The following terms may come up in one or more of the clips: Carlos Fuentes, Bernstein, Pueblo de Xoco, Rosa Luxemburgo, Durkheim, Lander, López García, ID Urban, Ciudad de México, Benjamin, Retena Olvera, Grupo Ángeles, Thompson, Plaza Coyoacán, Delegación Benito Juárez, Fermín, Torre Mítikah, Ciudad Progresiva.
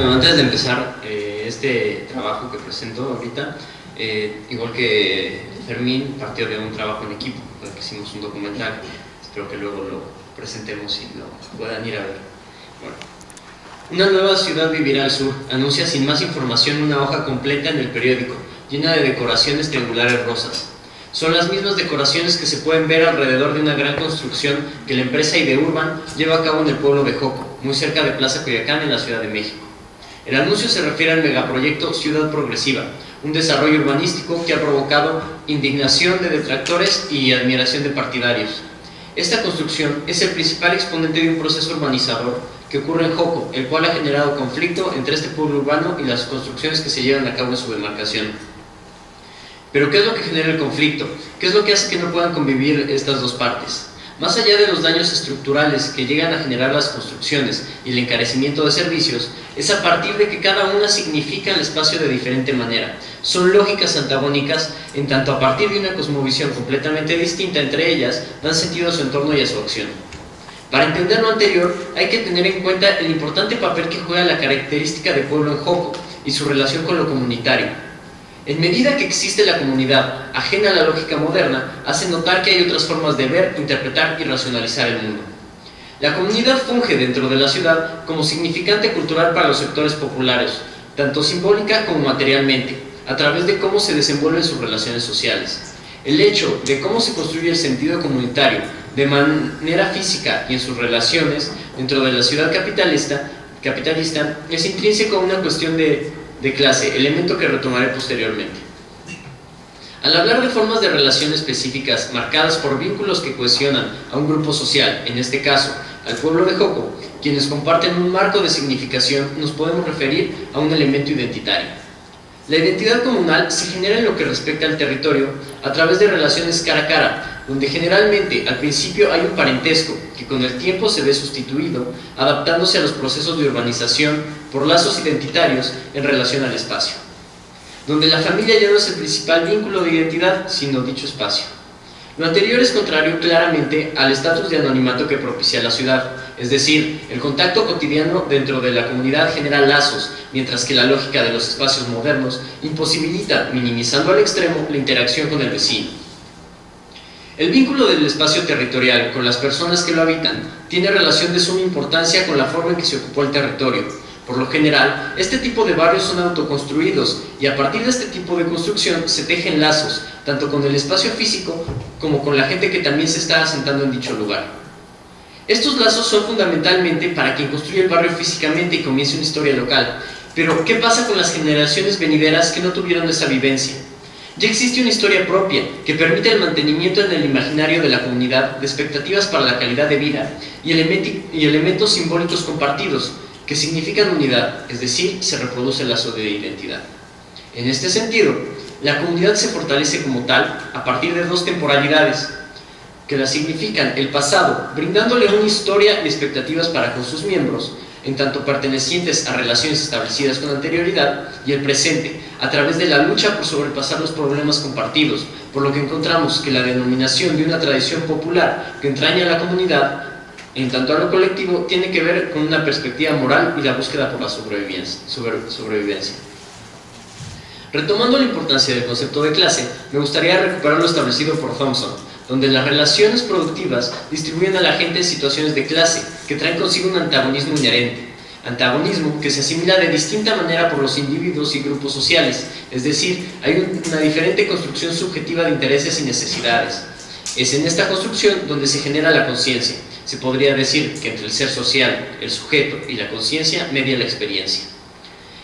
Bueno, antes de empezar este trabajo que presento ahorita, igual que Fermín, partió de un trabajo en equipo, para que hicimos un documental. Espero que luego lo presentemos y lo puedan ir a ver. Bueno. Una nueva ciudad vivirá al sur, anuncia sin más información una hoja completa en el periódico, llena de decoraciones triangulares rosas. Son las mismas decoraciones que se pueden ver alrededor de una gran construcción que la empresa ID Urban lleva a cabo en el pueblo de Xoco, muy cerca de Plaza Coyoacán, en la Ciudad de México. El anuncio se refiere al megaproyecto Ciudad Progresiva, un desarrollo urbanístico que ha provocado indignación de detractores y admiración de partidarios. Esta construcción es el principal exponente de un proceso urbanizador que ocurre en Xoco, el cual ha generado conflicto entre este pueblo urbano y las construcciones que se llevan a cabo en su demarcación. Pero ¿qué es lo que genera el conflicto? ¿Qué es lo que hace que no puedan convivir estas dos partes? Más allá de los daños estructurales que llegan a generar las construcciones y el encarecimiento de servicios, es a partir de que cada una significa el espacio de diferente manera. Son lógicas antagónicas, en tanto a partir de una cosmovisión completamente distinta entre ellas, dan sentido a su entorno y a su acción. Para entender lo anterior, hay que tener en cuenta el importante papel que juega la característica de pueblo en Xoco y su relación con lo comunitario. En medida que existe la comunidad, ajena a la lógica moderna, hace notar que hay otras formas de ver, interpretar y racionalizar el mundo. La comunidad funge dentro de la ciudad como significante cultural para los sectores populares, tanto simbólica como materialmente, a través de cómo se desenvuelven sus relaciones sociales. El hecho de cómo se construye el sentido comunitario de manera física y en sus relaciones dentro de la ciudad capitalista es intrínseco a una cuestión de clase, elemento que retomaré posteriormente. Al hablar de formas de relación específicas marcadas por vínculos que cohesionan a un grupo social, en este caso, al pueblo de Xoco, quienes comparten un marco de significación, nos podemos referir a un elemento identitario. La identidad comunal se genera en lo que respecta al territorio a través de relaciones cara a cara, donde generalmente al principio hay un parentesco que con el tiempo se ve sustituido, adaptándose a los procesos de urbanización por lazos identitarios en relación al espacio, donde la familia ya no es el principal vínculo de identidad, sino dicho espacio. Lo anterior es contrario claramente al estatus de anonimato que propicia la ciudad, es decir, el contacto cotidiano dentro de la comunidad genera lazos, mientras que la lógica de los espacios modernos imposibilita, minimizando al extremo, la interacción con el vecino. El vínculo del espacio territorial con las personas que lo habitan tiene relación de suma importancia con la forma en que se ocupó el territorio. Por lo general, este tipo de barrios son autoconstruidos y a partir de este tipo de construcción se tejen lazos, tanto con el espacio físico como con la gente que también se está asentando en dicho lugar. Estos lazos son fundamentalmente para quien construye el barrio físicamente y comience una historia local. Pero, ¿qué pasa con las generaciones venideras que no tuvieron esa vivencia? Ya existe una historia propia que permite el mantenimiento en el imaginario de la comunidad de expectativas para la calidad de vida y elementos simbólicos compartidos que significan unidad, es decir, se reproduce el lazo de identidad. En este sentido, la comunidad se fortalece como tal a partir de dos temporalidades que la significan el pasado, brindándole una historia y expectativas para con sus miembros, en tanto pertenecientes a relaciones establecidas con anterioridad, y el presente, a través de la lucha por sobrepasar los problemas compartidos, por lo que encontramos que la denominación de una tradición popular que entraña a la comunidad, en tanto a lo colectivo, tiene que ver con una perspectiva moral y la búsqueda por la sobrevivencia. Retomando la importancia del concepto de clase, me gustaría recuperar lo establecido por Thompson, donde las relaciones productivas distribuyen a la gente en situaciones de clase que traen consigo un antagonismo inherente, antagonismo que se asimila de distinta manera por los individuos y grupos sociales, es decir, hay una diferente construcción subjetiva de intereses y necesidades. Es en esta construcción donde se genera la conciencia. Se podría decir que entre el ser social, el sujeto y la conciencia media la experiencia.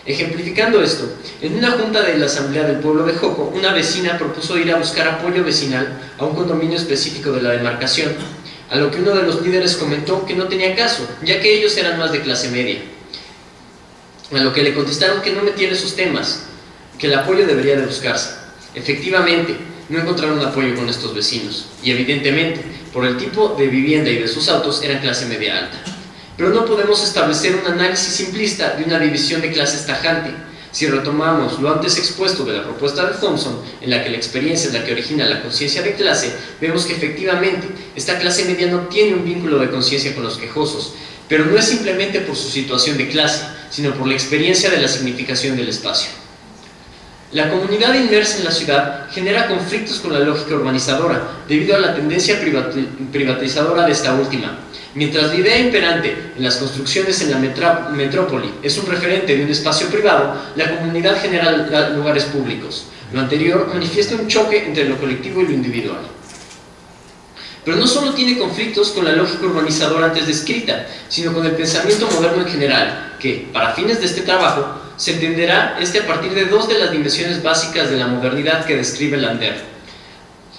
Ejemplificando esto, en una junta de la Asamblea del Pueblo de Xoco, una vecina propuso ir a buscar apoyo vecinal a un condominio específico de la demarcación, a lo que uno de los líderes comentó que no tenía caso, ya que ellos eran más de clase media. A lo que le contestaron que no metiera esos temas, que el apoyo debería de buscarse. Efectivamente, no encontraron apoyo con estos vecinos, y evidentemente, por el tipo de vivienda y de sus autos, eran clase media alta. Pero no podemos establecer un análisis simplista de una división de clases tajante. Si retomamos lo antes expuesto de la propuesta de Thompson, en la que la experiencia es la que origina la conciencia de clase, vemos que efectivamente, esta clase media no tiene un vínculo de conciencia con los quejosos, pero no es simplemente por su situación de clase, sino por la experiencia de la significación del espacio. La comunidad inmersa en la ciudad genera conflictos con la lógica urbanizadora, debido a la tendencia privatizadora de esta última. Mientras la idea imperante en las construcciones en la metrópoli es un referente de un espacio privado, la comunidad genera lugares públicos. Lo anterior manifiesta un choque entre lo colectivo y lo individual. Pero no solo tiene conflictos con la lógica urbanizadora antes descrita, sino con el pensamiento moderno en general, que, para fines de este trabajo, se entenderá a partir de dos de las dimensiones básicas de la modernidad que describe Lander.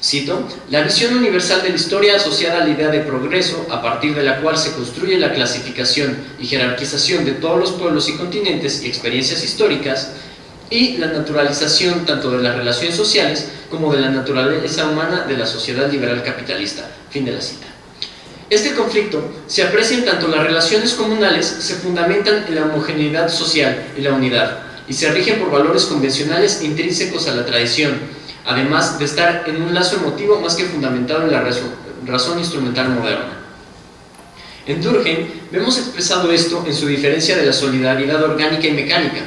Cito: la visión universal de la historia asociada a la idea de progreso, a partir de la cual se construye la clasificación y jerarquización de todos los pueblos y continentes y experiencias históricas, y la naturalización tanto de las relaciones sociales como de la naturaleza humana de la sociedad liberal capitalista. Fin de la cita. Este conflicto se aprecia en tanto las relaciones comunales se fundamentan en la homogeneidad social y la unidad, y se rigen por valores convencionales intrínsecos a la tradición, además de estar en un lazo emotivo más que fundamentado en la razón instrumental moderna. En Durkheim vemos expresado esto en su diferencia de la solidaridad orgánica y mecánica.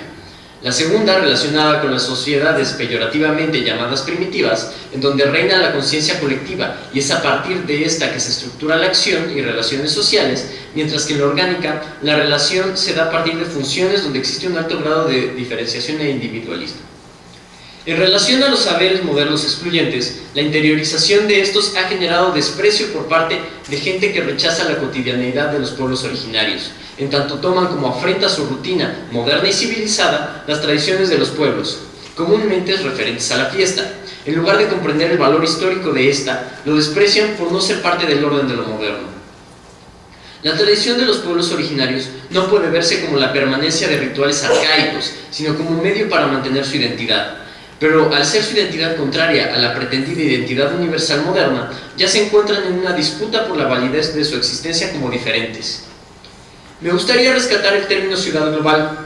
La segunda, relacionada con las sociedades peyorativamente llamadas primitivas, en donde reina la conciencia colectiva, y es a partir de esta que se estructura la acción y relaciones sociales, mientras que en la orgánica, la relación se da a partir de funciones donde existe un alto grado de diferenciación e individualismo. En relación a los saberes modernos excluyentes, la interiorización de estos ha generado desprecio por parte de gente que rechaza la cotidianeidad de los pueblos originarios, en tanto toman como afrenta su rutina moderna y civilizada las tradiciones de los pueblos, comúnmente referentes a la fiesta. En lugar de comprender el valor histórico de esta, lo desprecian por no ser parte del orden de lo moderno. La tradición de los pueblos originarios no puede verse como la permanencia de rituales arcaicos, sino como un medio para mantener su identidad. Pero al ser su identidad contraria a la pretendida identidad universal moderna, ya se encuentran en una disputa por la validez de su existencia como diferentes. Me gustaría rescatar el término ciudad global,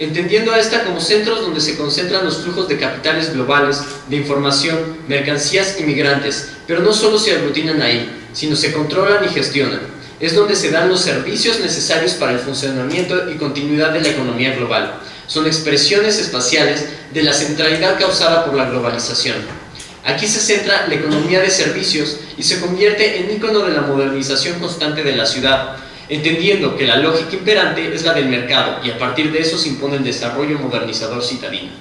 entendiendo a esta como centros donde se concentran los flujos de capitales globales, de información, mercancías y migrantes, pero no solo se aglutinan ahí, sino se controlan y gestionan. Es donde se dan los servicios necesarios para el funcionamiento y continuidad de la economía global. Son expresiones espaciales de la centralidad causada por la globalización. Aquí se centra la economía de servicios y se convierte en ícono de la modernización constante de la ciudad, entendiendo que la lógica imperante es la del mercado y a partir de eso se impone el desarrollo modernizador citadino.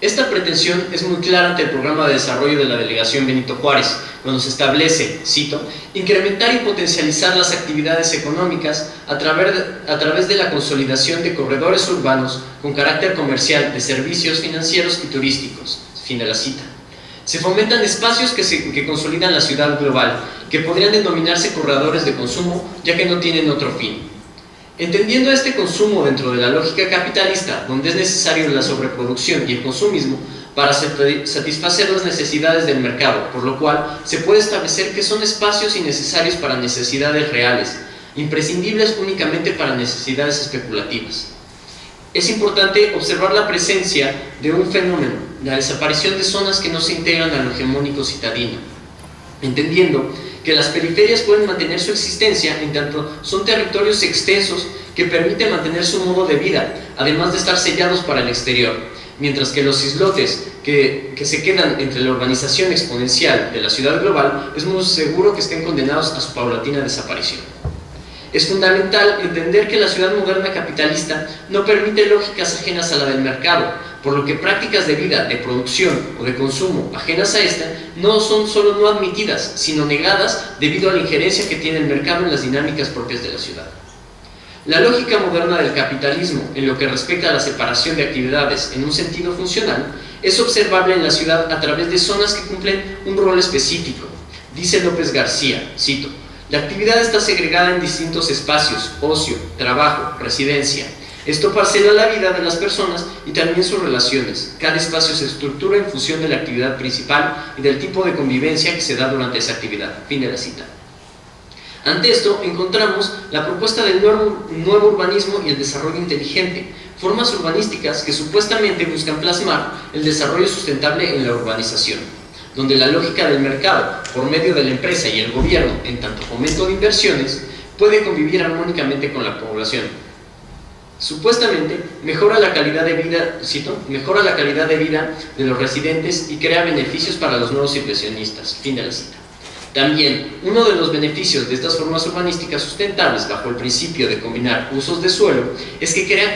Esta pretensión es muy clara ante el programa de desarrollo de la Delegación Benito Juárez, cuando se establece, cito, incrementar y potencializar las actividades económicas a través de la consolidación de corredores urbanos con carácter comercial, de servicios financieros y turísticos. Fin de la cita. Se fomentan espacios que consolidan la ciudad global, que podrían denominarse corredores de consumo, ya que no tienen otro fin. Entendiendo este consumo dentro de la lógica capitalista, donde es necesario la sobreproducción y el consumismo para satisfacer las necesidades del mercado, por lo cual se puede establecer que son espacios innecesarios para necesidades reales, imprescindibles únicamente para necesidades especulativas. Es importante observar la presencia de un fenómeno, la desaparición de zonas que no se integran a lo hegemónico citadino, entendiendo que las periferias pueden mantener su existencia en tanto son territorios extensos que permiten mantener su modo de vida, además de estar sellados para el exterior, mientras que los islotes que se quedan entre la urbanización exponencial de la ciudad global es muy seguro que estén condenados a su paulatina desaparición. Es fundamental entender que la ciudad moderna capitalista no permite lógicas ajenas a la del mercado, por lo que prácticas de vida, de producción o de consumo ajenas a esta no son solo no admitidas, sino negadas debido a la injerencia que tiene el mercado en las dinámicas propias de la ciudad. La lógica moderna del capitalismo, en lo que respecta a la separación de actividades en un sentido funcional, es observable en la ciudad a través de zonas que cumplen un rol específico. Dice López García, cito, la actividad está segregada en distintos espacios, ocio, trabajo, residencia. Esto parcela la vida de las personas y también sus relaciones. Cada espacio se estructura en función de la actividad principal y del tipo de convivencia que se da durante esa actividad. Fin de la cita. Ante esto encontramos la propuesta del nuevo urbanismo y el desarrollo inteligente, formas urbanísticas que supuestamente buscan plasmar el desarrollo sustentable en la urbanización, donde la lógica del mercado, por medio de la empresa y el gobierno, en tanto fomento de inversiones, puede convivir armónicamente con la población. Supuestamente, mejora la calidad de vida de los residentes y crea beneficios para los nuevos inversionistas. Fin de la cita. También, uno de los beneficios de estas formas urbanísticas sustentables bajo el principio de combinar usos de suelo es que crea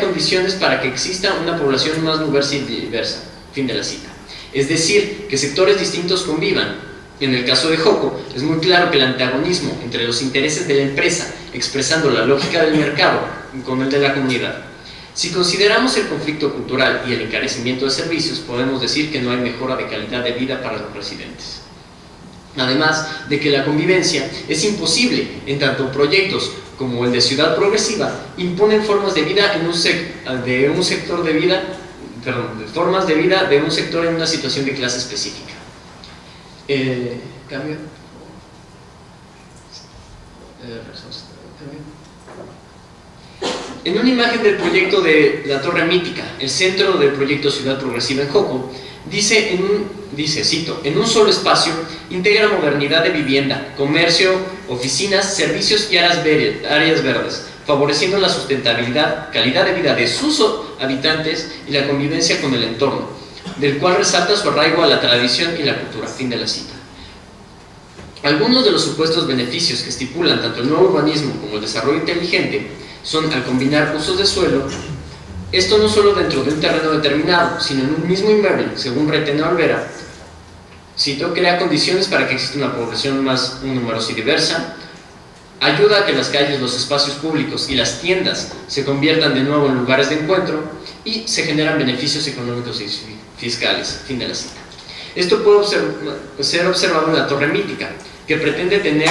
condiciones para que exista una población más diversa y diversa. Fin de la cita. Es decir, que sectores distintos convivan. En el caso de Xoco, es muy claro que el antagonismo entre los intereses de la empresa, expresando la lógica del mercado, con el de la comunidad. Si consideramos el conflicto cultural y el encarecimiento de servicios, podemos decir que no hay mejora de calidad de vida para los residentes. Además de que la convivencia es imposible en tanto proyectos como el de Ciudad Progresiva imponen formas de vida de un sector en una situación de clase específica. ¿Cambio? En una imagen del proyecto de la Torre Mítikah, el centro del proyecto Ciudad Progresiva en Xoco, dice, cito, en un solo espacio integra modernidad de vivienda, comercio, oficinas, servicios y áreas verdes, favoreciendo la sustentabilidad, calidad de vida de sus habitantes y la convivencia con el entorno, del cual resalta su arraigo a la tradición y la cultura. Fin de la cita. Algunos de los supuestos beneficios que estipulan tanto el nuevo urbanismo como el desarrollo inteligente son, al combinar usos de suelo, esto no solo dentro de un terreno determinado, sino en un mismo inmueble, según Retena Olvera, cito, crea condiciones para que exista una población más numerosa y diversa, ayuda a que las calles, los espacios públicos y las tiendas se conviertan de nuevo en lugares de encuentro y se generan beneficios económicos y fiscales. Fin de la cita. Esto puede ser observado en la Torre Mítikah, que pretende tener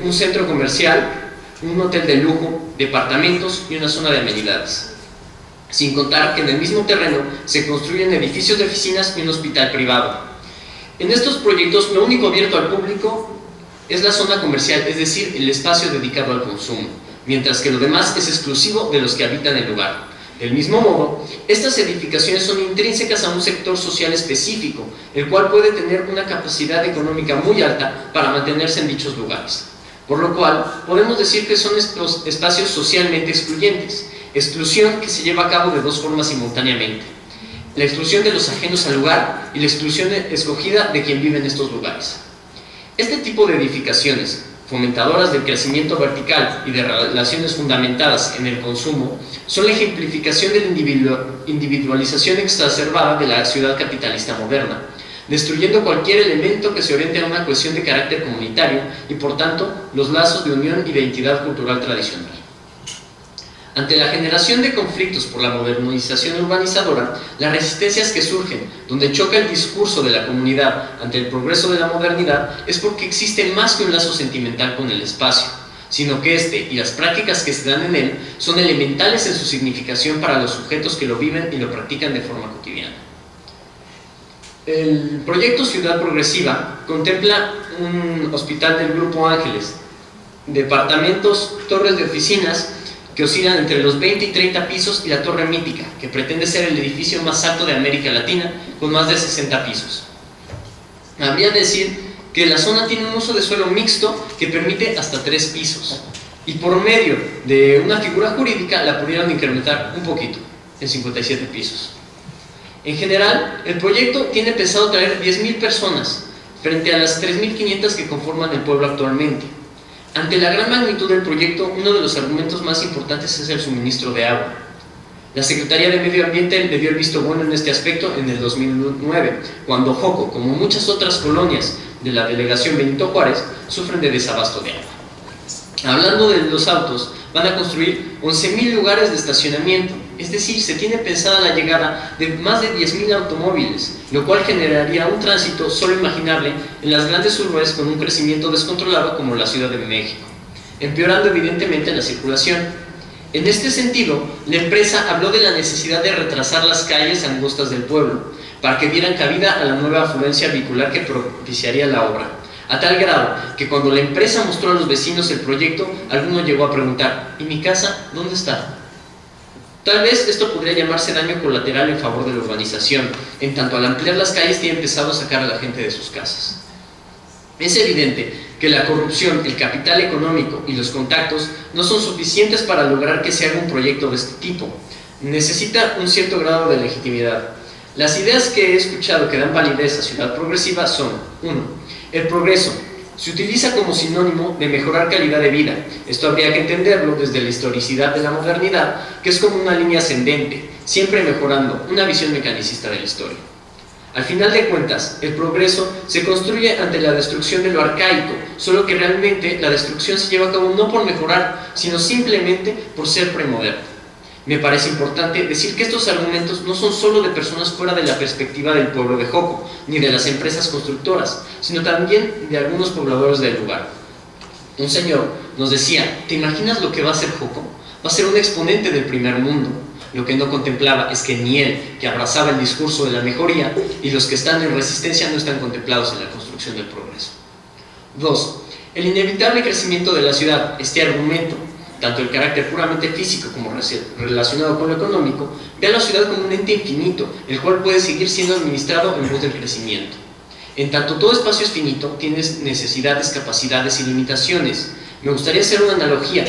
un centro comercial, un hotel de lujo, departamentos y una zona de amenidades. Sin contar que en el mismo terreno se construyen edificios de oficinas y un hospital privado. En estos proyectos lo único abierto al público es la zona comercial, es decir, el espacio dedicado al consumo, mientras que lo demás es exclusivo de los que habitan el lugar. Del mismo modo, estas edificaciones son intrínsecas a un sector social específico, el cual puede tener una capacidad económica muy alta para mantenerse en dichos lugares. Por lo cual, podemos decir que son estos espacios socialmente excluyentes, exclusión que se lleva a cabo de dos formas simultáneamente, la exclusión de los ajenos al lugar y la exclusión escogida de quien vive en estos lugares. Este tipo de edificaciones, fomentadoras del crecimiento vertical y de relaciones fundamentadas en el consumo, son la ejemplificación de la individualización exacerbada de la ciudad capitalista moderna, destruyendo cualquier elemento que se oriente a una cuestión de carácter comunitario y, por tanto, los lazos de unión y de identidad cultural tradicional. Ante la generación de conflictos por la modernización urbanizadora, las resistencias que surgen, donde choca el discurso de la comunidad ante el progreso de la modernidad, es porque existe más que un lazo sentimental con el espacio, sino que éste y las prácticas que se dan en él son elementales en su significación para los sujetos que lo viven y lo practican de forma cotidiana. El proyecto Ciudad Progresiva contempla un hospital del Grupo Ángeles, departamentos, torres de oficinas que oscilan entre los 20 y 30 pisos y la Torre Mítikah, que pretende ser el edificio más alto de América Latina con más de 60 pisos. Habría que decir que la zona tiene un uso de suelo mixto que permite hasta 3 pisos y por medio de una figura jurídica la pudieron incrementar un poquito, en 57 pisos. En general, el proyecto tiene pensado traer 10,000 personas, frente a las 3,500 que conforman el pueblo actualmente. Ante la gran magnitud del proyecto, uno de los argumentos más importantes es el suministro de agua. La Secretaría de Medio Ambiente le dio el visto bueno en este aspecto en el 2009, cuando Xoco, como muchas otras colonias de la Delegación Benito Juárez, sufren de desabasto de agua. Hablando de los autos, van a construir 11,000 lugares de estacionamiento, es decir, se tiene pensada la llegada de más de 10,000 automóviles, lo cual generaría un tránsito solo imaginable en las grandes urbes con un crecimiento descontrolado como la Ciudad de México, empeorando evidentemente la circulación. En este sentido, la empresa habló de la necesidad de retrasar las calles angostas del pueblo, para que dieran cabida a la nueva afluencia vehicular que propiciaría la obra, a tal grado que cuando la empresa mostró a los vecinos el proyecto, alguno llegó a preguntar, ¿y mi casa dónde está? Tal vez esto podría llamarse daño colateral en favor de la urbanización, en tanto al ampliar las calles tiene empezado a sacar a la gente de sus casas. Es evidente que la corrupción, el capital económico y los contactos no son suficientes para lograr que se haga un proyecto de este tipo. Necesita un cierto grado de legitimidad. Las ideas que he escuchado que dan validez a Ciudad Progresiva son: 1. El progreso. Se utiliza como sinónimo de mejorar calidad de vida. Esto habría que entenderlo desde la historicidad de la modernidad, que es como una línea ascendente, siempre mejorando, una visión mecanicista de la historia. Al final de cuentas, el progreso se construye ante la destrucción de lo arcaico, solo que realmente la destrucción se lleva a cabo no por mejorar, sino simplemente por ser premoderno. Me parece importante decir que estos argumentos no son solo de personas fuera de la perspectiva del pueblo de Xoco, ni de las empresas constructoras, sino también de algunos pobladores del lugar. Un señor nos decía: ¿te imaginas lo que va a ser Xoco? Va a ser un exponente del primer mundo. Lo que no contemplaba es que ni él, que abrazaba el discurso de la mejoría, y los que están en resistencia no están contemplados en la construcción del progreso. 2. El inevitable crecimiento de la ciudad. Este argumento, tanto el carácter puramente físico como relacionado con lo económico, ve a la ciudad como un ente infinito, el cual puede seguir siendo administrado en pos del crecimiento. En tanto todo espacio es finito, tiene necesidades, capacidades y limitaciones. Me gustaría hacer una analogía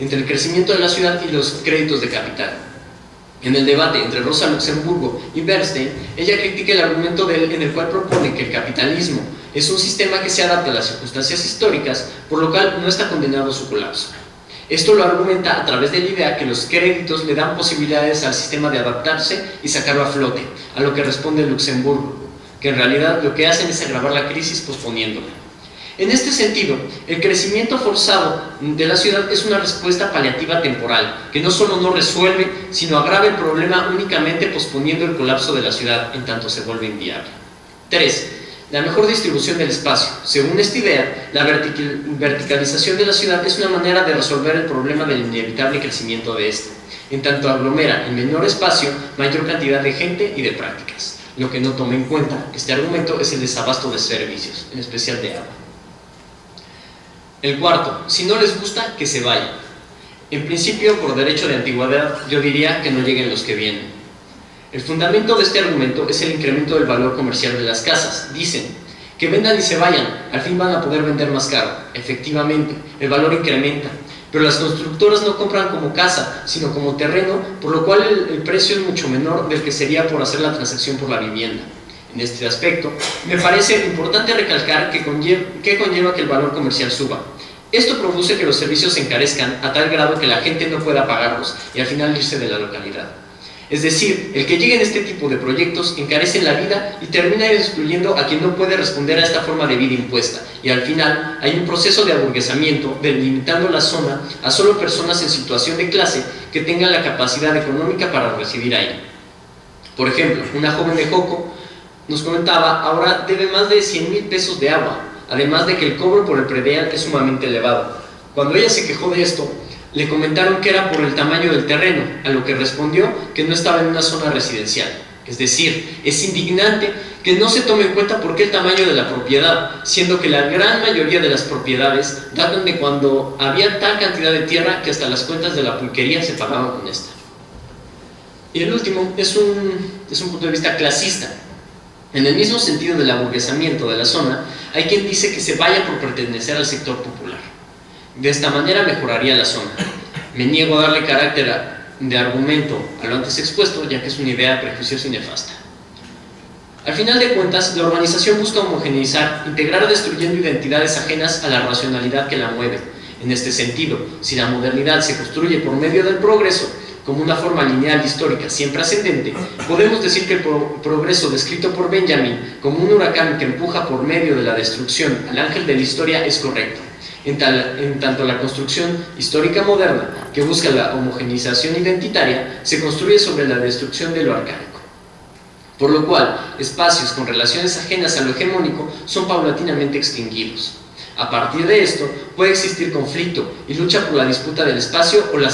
entre el crecimiento de la ciudad y los créditos de capital. En el debate entre Rosa Luxemburgo y Bernstein, ella critica el argumento de él en el cual propone que el capitalismo es un sistema que se adapta a las circunstancias históricas, por lo cual no está condenado a su colapso. Esto lo argumenta a través de la idea que los créditos le dan posibilidades al sistema de adaptarse y sacarlo a flote, a lo que responde Luxemburgo, que en realidad lo que hacen es agravar la crisis posponiéndola. En este sentido, el crecimiento forzado de la ciudad es una respuesta paliativa temporal, que no solo no resuelve, sino agrava el problema únicamente posponiendo el colapso de la ciudad en tanto se vuelve inviable. 3. La mejor distribución del espacio. Según esta idea, la verticalización de la ciudad es una manera de resolver el problema del inevitable crecimiento de esta, en tanto aglomera en menor espacio mayor cantidad de gente y de prácticas. Lo que no toma en cuenta este argumento es el desabasto de servicios, en especial de agua. El cuarto: si no les gusta, que se vayan. En principio, por derecho de antigüedad, yo diría que no lleguen los que vienen. El fundamento de este argumento es el incremento del valor comercial de las casas. Dicen: que vendan y se vayan, al fin van a poder vender más caro. Efectivamente, el valor incrementa, pero las constructoras no compran como casa, sino como terreno, por lo cual el precio es mucho menor del que sería por hacer la transacción por la vivienda. En este aspecto, me parece importante recalcar que conlleva que el valor comercial suba. Esto produce que los servicios se encarezcan a tal grado que la gente no pueda pagarlos y al final irse de la localidad. Es decir, el que llegue en este tipo de proyectos encarece la vida y termina excluyendo a quien no puede responder a esta forma de vida impuesta, y al final hay un proceso de aburguesamiento, delimitando la zona a solo personas en situación de clase que tengan la capacidad económica para recibir aire. Por ejemplo, una joven de Xoco nos comentaba: ahora debe más de 100,000 pesos de agua, además de que el cobro por el predial es sumamente elevado. Cuando ella se quejó de esto, le comentaron que era por el tamaño del terreno, a lo que respondió que no estaba en una zona residencial. Es decir, es indignante que no se tome en cuenta por qué el tamaño de la propiedad, siendo que la gran mayoría de las propiedades datan de cuando había tal cantidad de tierra que hasta las cuentas de la pulquería se pagaban con esta. Y el último es un punto de vista clasista. En el mismo sentido del aburguesamiento de la zona, hay quien dice que se vaya por pertenecer al sector popular. De esta manera mejoraría la zona. Me niego a darle carácter de argumento a lo antes expuesto, ya que es una idea prejuiciosa y nefasta. Al final de cuentas, la urbanización busca homogeneizar, integrar destruyendo identidades ajenas a la racionalidad que la mueve. En este sentido, si la modernidad se construye por medio del progreso, como una forma lineal histórica siempre ascendente, podemos decir que el progreso descrito por Benjamin como un huracán que empuja por medio de la destrucción al ángel de la historia es correcto. En tanto la construcción histórica moderna, que busca la homogeneización identitaria, se construye sobre la destrucción de lo arcaico. Por lo cual, espacios con relaciones ajenas a lo hegemónico son paulatinamente extinguidos. A partir de esto, puede existir conflicto y lucha por la disputa del espacio o la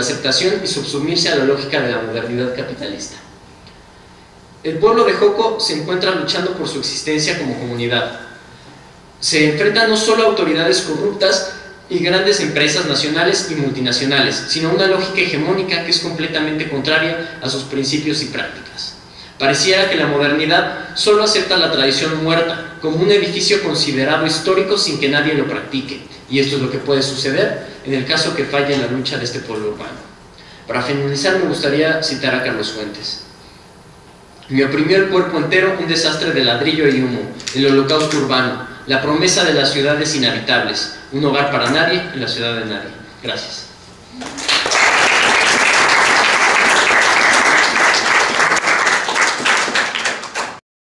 aceptación y subsumirse a la lógica de la modernidad capitalista. El pueblo de Xoco se encuentra luchando por su existencia como comunidad. Se enfrentan no solo a autoridades corruptas y grandes empresas nacionales y multinacionales, sino a una lógica hegemónica que es completamente contraria a sus principios y prácticas. Pareciera que la modernidad solo acepta la tradición muerta, como un edificio considerado histórico sin que nadie lo practique, y esto es lo que puede suceder en el caso que falle en la lucha de este pueblo urbano. Para finalizar, me gustaría citar a Carlos Fuentes. Me oprimió el cuerpo entero un desastre de ladrillo y humo, el holocausto urbano, la promesa de las ciudades inhabitables, un hogar para nadie en la ciudad de nadie. Gracias.